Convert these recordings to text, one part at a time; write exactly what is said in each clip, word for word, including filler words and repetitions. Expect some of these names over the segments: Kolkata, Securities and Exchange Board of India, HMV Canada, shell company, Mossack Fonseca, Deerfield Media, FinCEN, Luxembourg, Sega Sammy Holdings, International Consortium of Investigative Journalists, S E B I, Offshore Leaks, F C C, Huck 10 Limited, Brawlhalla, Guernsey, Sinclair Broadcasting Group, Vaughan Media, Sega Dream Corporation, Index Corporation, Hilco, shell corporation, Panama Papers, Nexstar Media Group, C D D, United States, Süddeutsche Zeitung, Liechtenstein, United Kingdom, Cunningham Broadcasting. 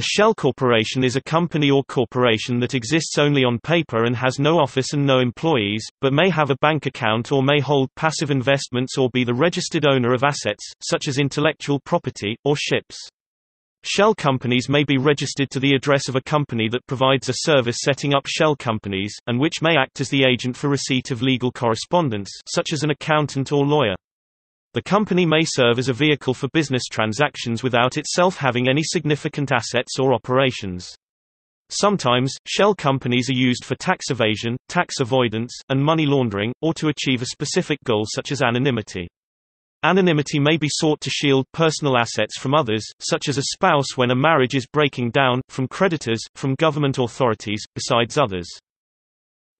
A shell corporation is a company or corporation that exists only on paper and has no office and no employees, but may have a bank account or may hold passive investments or be the registered owner of assets, such as intellectual property, or ships. Shell companies may be registered to the address of a company that provides a service setting up shell companies, and which may act as the agent for receipt of legal correspondence, such as an accountant or lawyer. The company may serve as a vehicle for business transactions without itself having any significant assets or operations. Sometimes, shell companies are used for tax evasion, tax avoidance, and money laundering, or to achieve a specific goal such as anonymity. Anonymity may be sought to shield personal assets from others, such as a spouse when a marriage is breaking down, from creditors, from government authorities, besides others.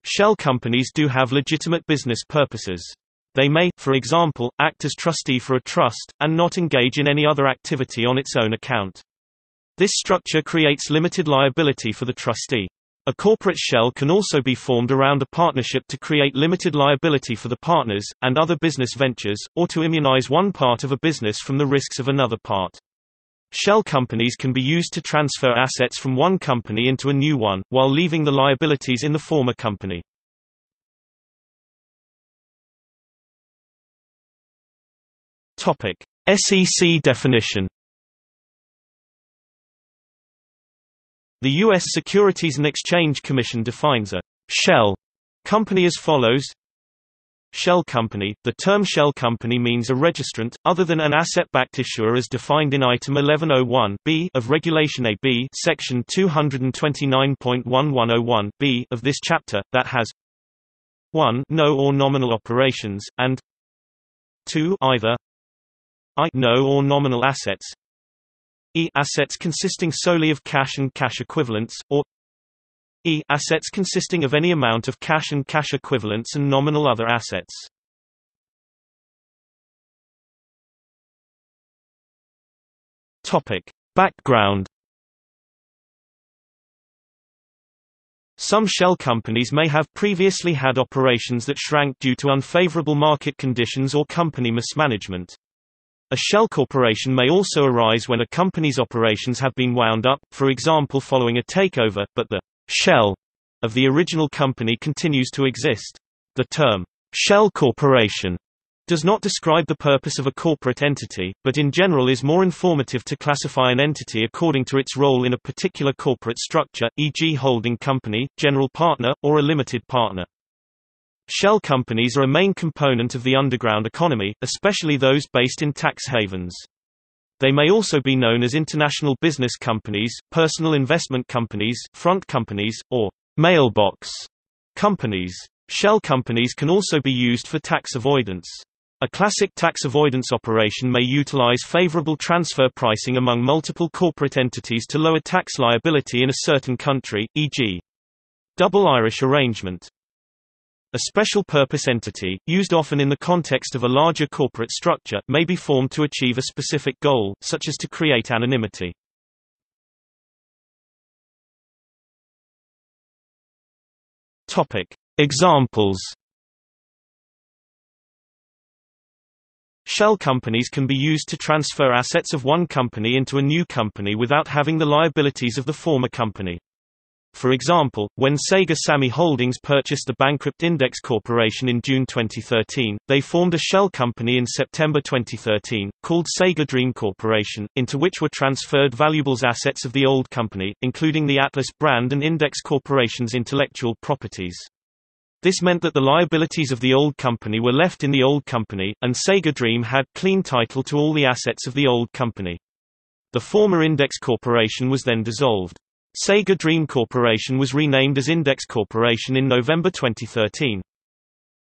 Shell companies do have legitimate business purposes. They may, for example, act as trustee for a trust, and not engage in any other activity on its own account. This structure creates limited liability for the trustee. A corporate shell can also be formed around a partnership to create limited liability for the partners, and other business ventures, or to immunize one part of a business from the risks of another part. Shell companies can be used to transfer assets from one company into a new one, while leaving the liabilities in the former company. S E C definition. The U S Securities and Exchange Commission defines a shell company as follows. Shell company. The term shell company means a registrant, other than an asset-backed issuer as defined in Item eleven oh one b of Regulation A B Section two twenty-nine point eleven oh one b of this chapter, that has one no or nominal operations, and two either I no or nominal assets, E assets consisting solely of cash and cash equivalents, or E assets consisting of any amount of cash and cash equivalents and nominal other assets. Topic: Background. Some shell companies may have previously had operations that shrank due to unfavorable market conditions or company mismanagement. A shell corporation may also arise when a company's operations have been wound up, for example following a takeover, but the shell of the original company continues to exist. The term shell corporation does not describe the purpose of a corporate entity, but in general is more informative to classify an entity according to its role in a particular corporate structure, for example holding company, general partner, or a limited partner. Shell companies are a main component of the underground economy, especially those based in tax havens. They may also be known as international business companies, personal investment companies, front companies, or mailbox companies. Shell companies can also be used for tax avoidance. A classic tax avoidance operation may utilize favorable transfer pricing among multiple corporate entities to lower tax liability in a certain country, for example double Irish arrangement. A special purpose entity, used often in the context of a larger corporate structure, may be formed to achieve a specific goal, such as to create anonymity. Topic: Examples. Shell companies can be used to transfer assets of one company into a new company without having the liabilities of the former company. For example, when Sega Sammy Holdings purchased the bankrupt Index Corporation in June twenty thirteen, they formed a shell company in September twenty thirteen, called Sega Dream Corporation, into which were transferred valuables assets of the old company, including the Atlas brand and Index Corporation's intellectual properties. This meant that the liabilities of the old company were left in the old company, and Sega Dream had clean title to all the assets of the old company. The former Index Corporation was then dissolved. Sega Dream Corporation was renamed as Index Corporation in November twenty thirteen.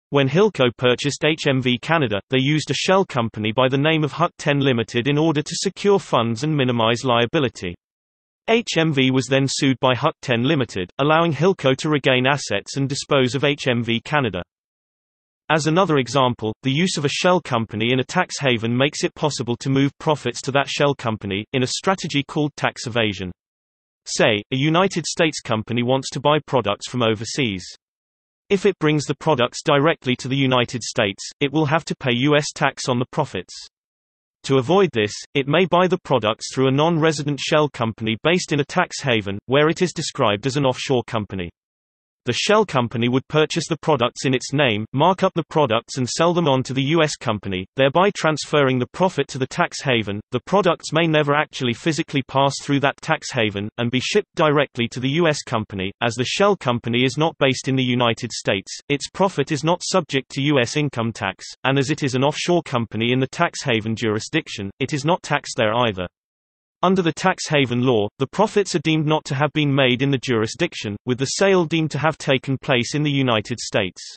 When Hilco purchased H M V Canada, they used a shell company by the name of Huck ten Limited in order to secure funds and minimize liability. H M V was then sued by Huck ten Limited, allowing Hilco to regain assets and dispose of H M V Canada. As another example, the use of a shell company in a tax haven makes it possible to move profits to that shell company, in a strategy called tax evasion. Say, a United States company wants to buy products from overseas. If it brings the products directly to the United States, it will have to pay U S tax on the profits. To avoid this, it may buy the products through a non-resident shell company based in a tax haven, where it is described as an offshore company. The shell company would purchase the products in its name, mark up the products and sell them on to the U S company, thereby transferring the profit to the tax haven. The products may never actually physically pass through that tax haven, and be shipped directly to the U S company. As the shell company is not based in the United States, its profit is not subject to U S income tax, and as it is an offshore company in the tax haven jurisdiction, it is not taxed there either. Under the tax haven law, the profits are deemed not to have been made in the jurisdiction, with the sale deemed to have taken place in the United States.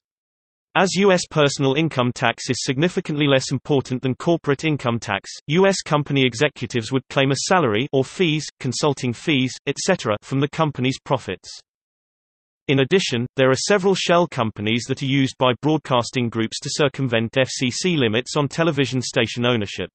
As U S personal income tax is significantly less important than corporate income tax, U S company executives would claim a salary or fees, consulting fees, et cetera from the company's profits. In addition, there are several shell companies that are used by broadcasting groups to circumvent F C C limits on television station ownership.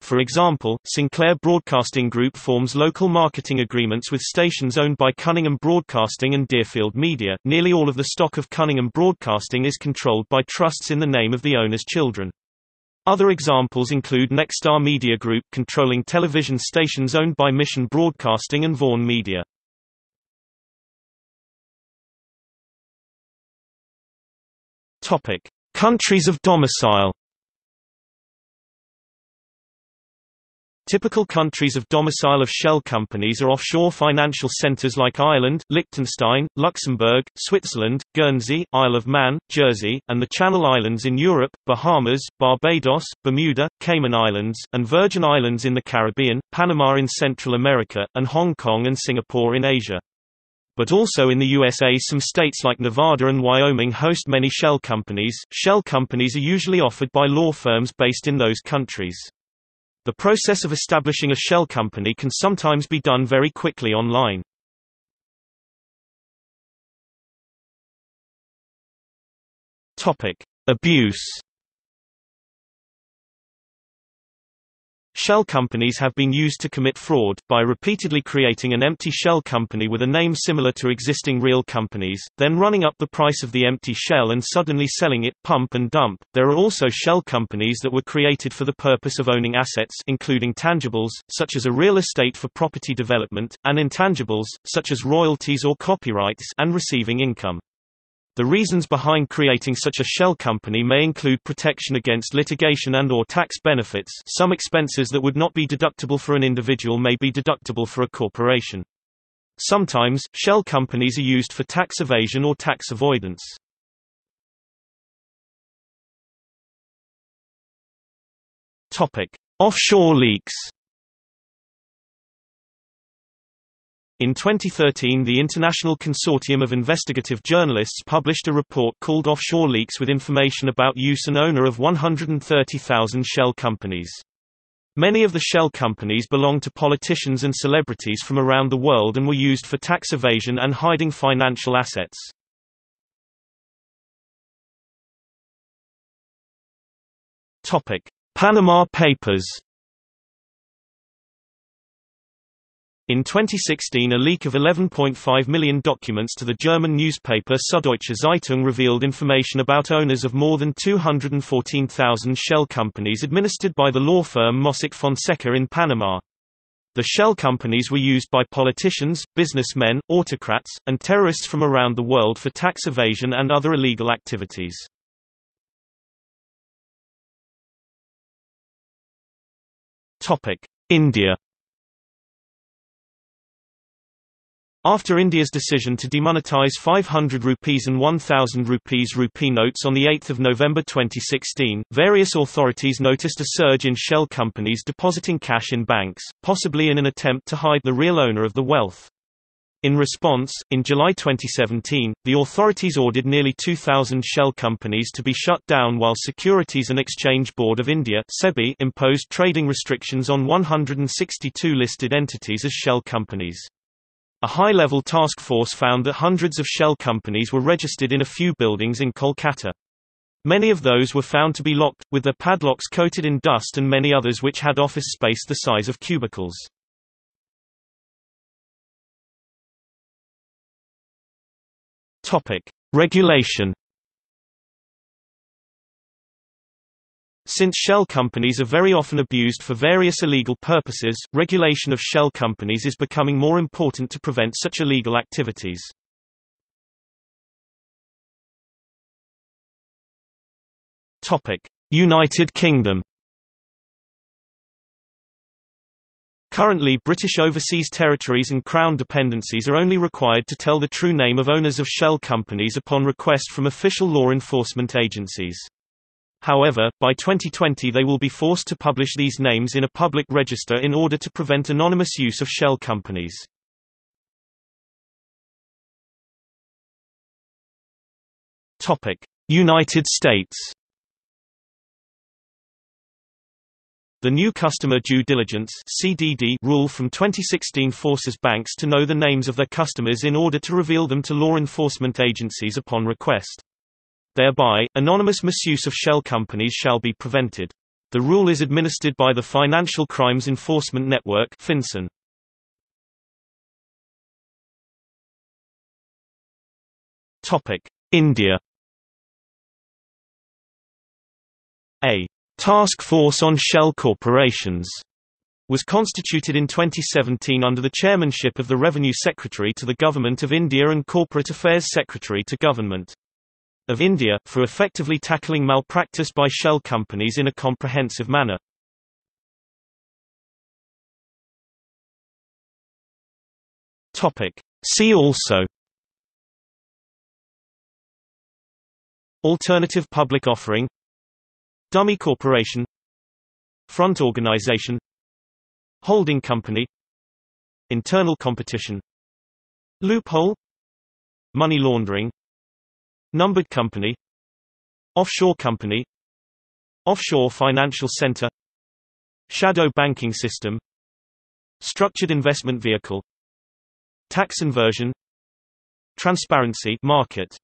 For example, Sinclair Broadcasting Group forms local marketing agreements with stations owned by Cunningham Broadcasting and Deerfield Media. Nearly all of the stock of Cunningham Broadcasting is controlled by trusts in the name of the owner's children. Other examples include Nexstar Media Group controlling television stations owned by Mission Broadcasting and Vaughan Media. Topic: Countries of domicile. Typical countries of domicile of shell companies are offshore financial centres like Ireland, Liechtenstein, Luxembourg, Switzerland, Guernsey, Isle of Man, Jersey, and the Channel Islands in Europe, Bahamas, Barbados, Bermuda, Cayman Islands, and Virgin Islands in the Caribbean, Panama in Central America, and Hong Kong and Singapore in Asia. But also in the U S A, some states like Nevada and Wyoming host many shell companies. Shell companies are usually offered by law firms based in those countries. The process of establishing a shell company can sometimes be done very quickly online. Topic: Abuse. Shell companies have been used to commit fraud, by repeatedly creating an empty shell company with a name similar to existing real companies, then running up the price of the empty shell and suddenly selling it, pump and dump. There are also shell companies that were created for the purpose of owning assets, including tangibles, such as a real estate for property development, and intangibles, such as royalties or copyrights, and receiving income. The reasons behind creating such a shell company may include protection against litigation and/or tax benefits. Some expenses that would not be deductible for an individual may be deductible for a corporation. Sometimes, shell companies are used for tax evasion or tax avoidance. Topic: Offshore leaks. In twenty thirteen, the International Consortium of Investigative Journalists published a report called Offshore Leaks with information about use and owner of one hundred thirty thousand shell companies. Many of the shell companies belonged to politicians and celebrities from around the world and were used for tax evasion and hiding financial assets. Topic: Panama Papers. In twenty sixteen, a leak of eleven point five million documents to the German newspaper Süddeutsche Zeitung revealed information about owners of more than two hundred fourteen thousand shell companies administered by the law firm Mossack Fonseca in Panama. The shell companies were used by politicians, businessmen, autocrats, and terrorists from around the world for tax evasion and other illegal activities. India. After India's decision to demonetize five hundred rupees and one thousand rupees rupee notes on the eighth of November twenty sixteen, various authorities noticed a surge in shell companies depositing cash in banks, possibly in an attempt to hide the real owner of the wealth. In response, in July twenty seventeen, the authorities ordered nearly two thousand shell companies to be shut down while Securities and Exchange Board of India (S E B I) imposed trading restrictions on one hundred sixty-two listed entities as shell companies. A high-level task force found that hundreds of shell companies were registered in a few buildings in Kolkata. Many of those were found to be locked, with their padlocks coated in dust, and many others which had office space the size of cubicles. Regulation. Since shell companies are very often abused for various illegal purposes, regulation of shell companies is becoming more important to prevent such illegal activities. Topic: United Kingdom. Currently, British overseas territories and Crown dependencies are only required to tell the true name of owners of shell companies upon request from official law enforcement agencies. However, by twenty twenty they will be forced to publish these names in a public register in order to prevent anonymous use of shell companies. Topic: United States. The new Customer Due Diligence (C D D) rule from twenty sixteen forces banks to know the names of their customers in order to reveal them to law enforcement agencies upon request. Thereby, anonymous misuse of shell companies shall be prevented. The rule is administered by the Financial Crimes Enforcement Network (FinCEN). Topic: India. A Task Force on Shell Corporations was constituted in twenty seventeen under the chairmanship of the Revenue Secretary to the Government of India and Corporate Affairs Secretary to Government of India, for effectively tackling malpractice by shell companies in a comprehensive manner. See also: Alternative public offering, dummy corporation, front organization, holding company, internal competition, loophole, money laundering, numbered company, offshore company, offshore financial center, shadow banking system, structured investment vehicle, tax inversion, transparency market.